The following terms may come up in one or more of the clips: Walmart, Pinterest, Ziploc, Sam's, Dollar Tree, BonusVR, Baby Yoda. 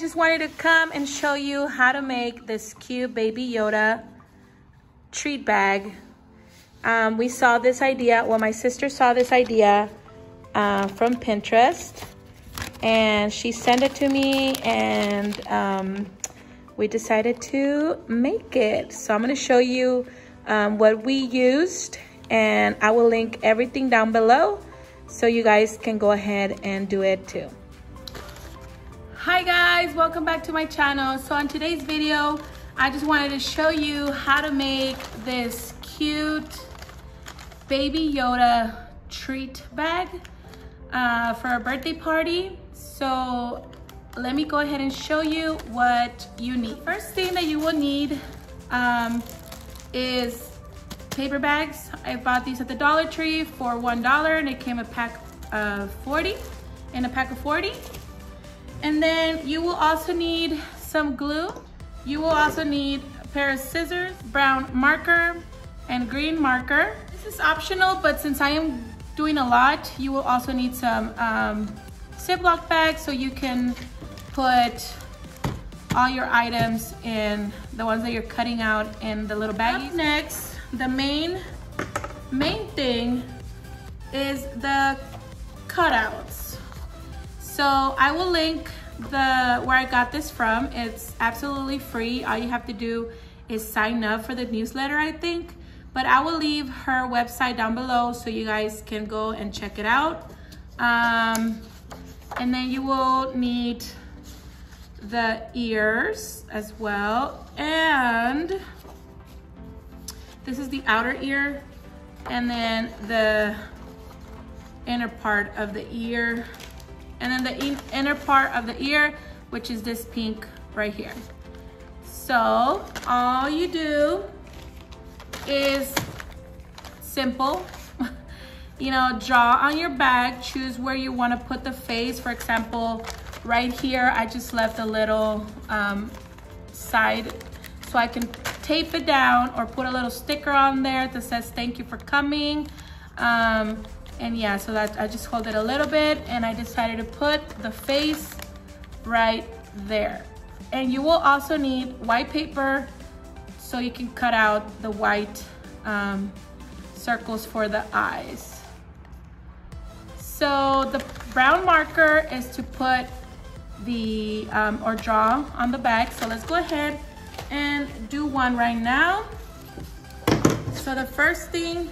just wanted to come and show you how to make this cute Baby Yoda treat bag. We saw this idea, well, my sister saw this idea from Pinterest, and she sent it to me, and we decided to make it. So I'm gonna show you what we used, and I will link everything down below so you guys can go ahead and do it too. Hi guys, welcome back to my channel. So on today's video, I just wanted to show you how to make this cute Baby Yoda treat bag for a birthday party. So let me go ahead and show you what you need. First thing that you will need is paper bags. I bought these at the Dollar Tree for $1, and it came a pack of 40, in a pack of 40. And then you will also need some glue. You will also need a pair of scissors, brown marker, and green marker. This is optional, but since I am doing a lot, you will also need some Ziploc bags so you can put all your items in, the ones that you're cutting out, in the little baggies. Up next, the main thing is the cutouts. So I will link where I got this from. It's absolutely free. All you have to do is sign up for the newsletter, I think. But I will leave her website down below so you guys can go and check it out. And then you will need the ears as well. And this is the outer ear, and then the inner part of the ear, and then the inner part of the ear, which is this pink right here. So all you do is simple. You know, draw on your bag, choose where you want to put the face. For example, right here, I just left a little side so I can tape it down or put a little sticker on there that says, thank you for coming. And yeah, so that I just hold it a little bit, and I decided to put the face right there. And you will also need white paper so you can cut out the white circles for the eyes. So the brown marker is to put the, or draw on the back. So let's go ahead and do one right now. So the first thing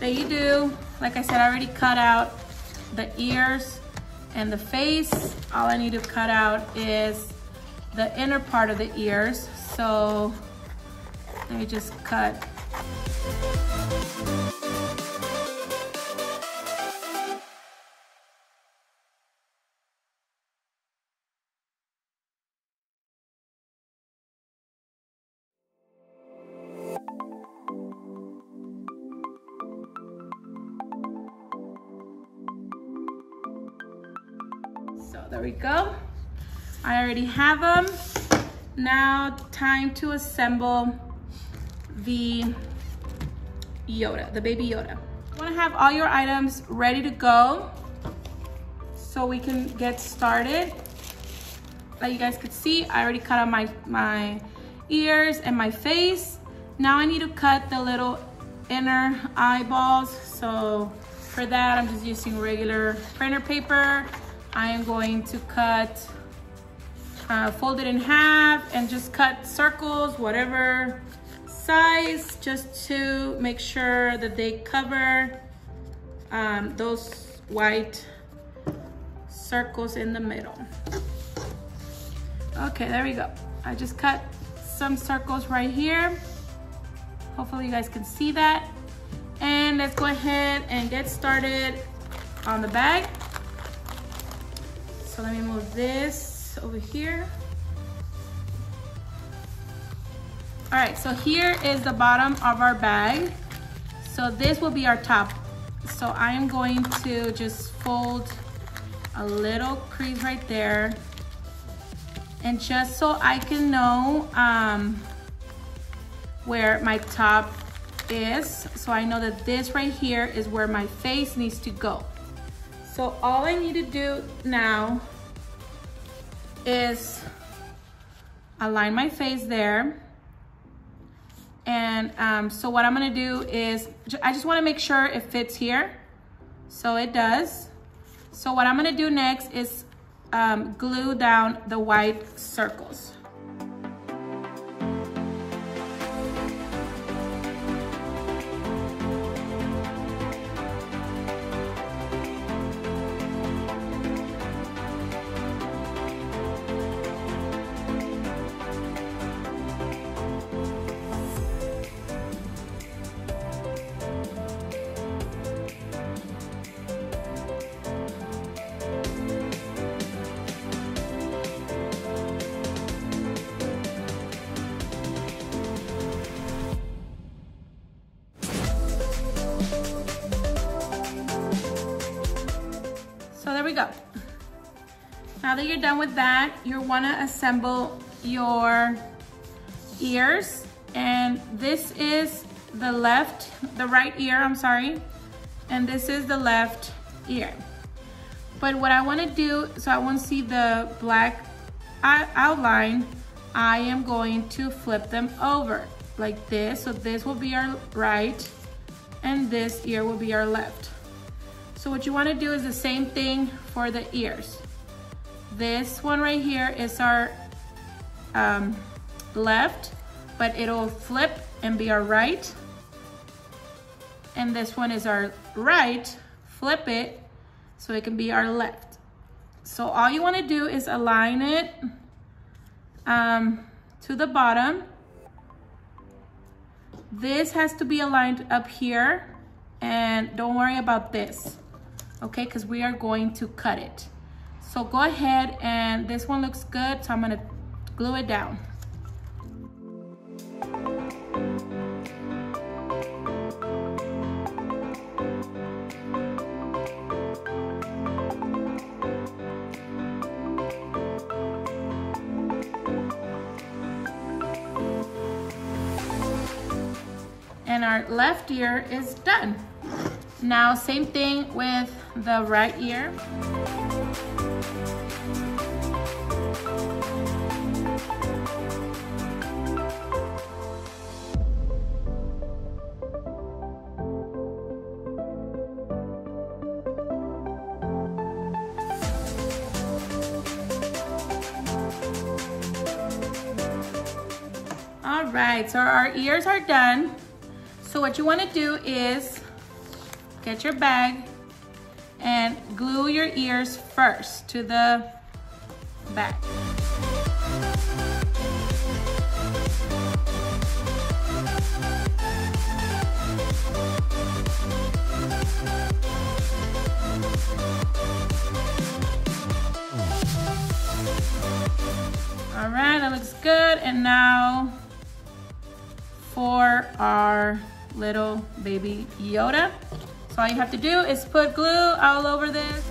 that you do, like I said, I already cut out the ears and the face. All I need to cut out is the inner part of the ears. So let me just cut. There we go. I already have them. Now time to assemble the Yoda, the Baby Yoda. You want to have all your items ready to go so we can get started. Like you guys could see, I already cut out my ears and my face. Now I need to cut the little inner eyeballs. So for that, I'm just using regular printer paper. I am going to cut, fold it in half and just cut circles, whatever size, just to make sure that they cover those white circles in the middle. Okay, there we go. I just cut some circles right here. Hopefully you guys can see that. And let's go ahead and get started on the bag. So let me move this over here. All right, so here is the bottom of our bag. So this will be our top. So I am going to just fold a little crease right there. And just so I can know where my top is. So I know that this right here is where my face needs to go. So all I need to do now is align my face there. And so what I'm gonna do is, I just wanna make sure it fits here. So it does. So what I'm gonna do next is glue down the white circles. There we go. Now that you're done with that, you want to assemble your ears, and this is the right ear, I'm sorry, and this is the left ear. But what I want to do, so I want to see the black outline, I am going to flip them over like this. So this will be our right and this ear will be our left. So what you want to do is the same thing for the ears. This one right here is our left, but it'll flip and be our right. And this one is our right, flip it so it can be our left. So all you want to do is align it to the bottom. This has to be aligned up here, and don't worry about this. Okay, because we are going to cut it. So go ahead, and this one looks good, so I'm gonna glue it down. And our left ear is done. Now, same thing with the right ear. All right, so our ears are done. So what you want to do is get your bag and glue your ears first to the bag. All right, that looks good. And now for our little baby Yoda. So all you have to do is put glue all over this.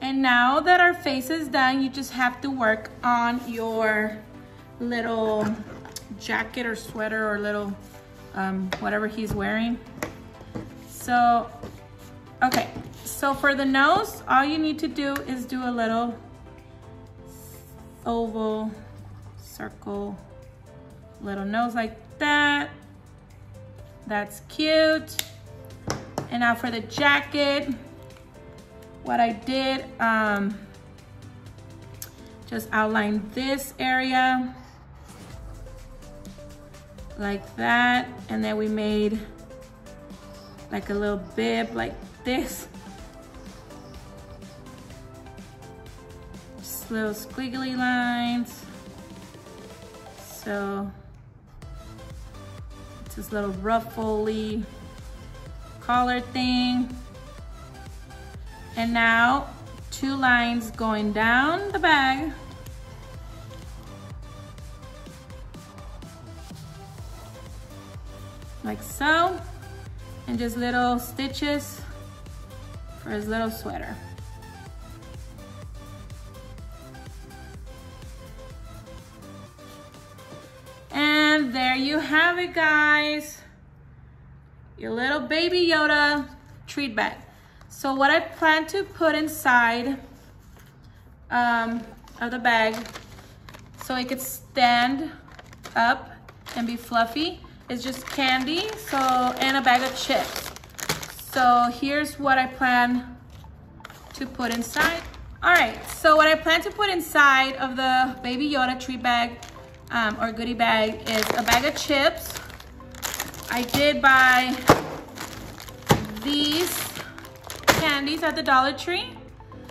And now that our face is done, you just have to work on your little jacket or sweater or little whatever he's wearing. So, okay. So for the nose, all you need to do is do a little oval, circle, little nose like that. That's cute. And now for the jacket, what I did, just outline this area like that, and then we made like a little bib like this. Just little squiggly lines. So it's this little ruffly collar thing. And now 2 lines going down the bag. Like so, and just little stitches for his little sweater. you have it, guys. Your little Baby Yoda treat bag. So what I plan to put inside of the bag so it could stand up and be fluffy is just candy and a bag of chips. So here's what I plan to put inside. All right, so what I plan to put inside of the Baby Yoda treat bag or goodie bag is a bag of chips. I did buy these candies at the Dollar Tree.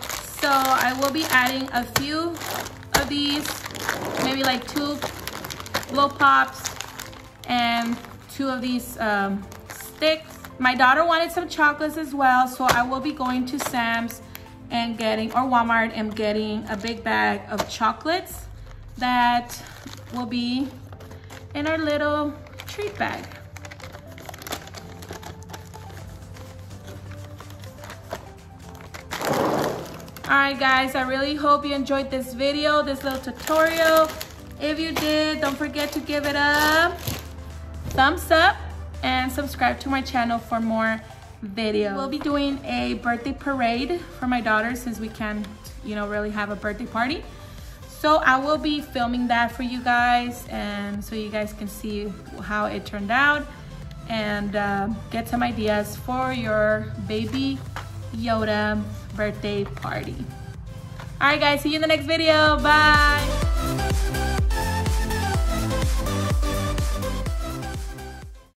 So I will be adding a few of these, maybe like 2 blow pops and 2 of these sticks. My daughter wanted some chocolates as well, so I will be going to Sam's and getting, or Walmart, and getting a big bag of chocolates that will be in our little treat bag. All right, guys, I really hope you enjoyed this video, this little tutorial. If you did, don't forget to give it a thumbs up and subscribe to my channel for more videos. We'll be doing a birthday parade for my daughter since we can't, you know, really have a birthday party. So I will be filming that for you guys, and so you guys can see how it turned out and get some ideas for your Baby Yoda birthday party. All right, guys, see you in the next video. Bye.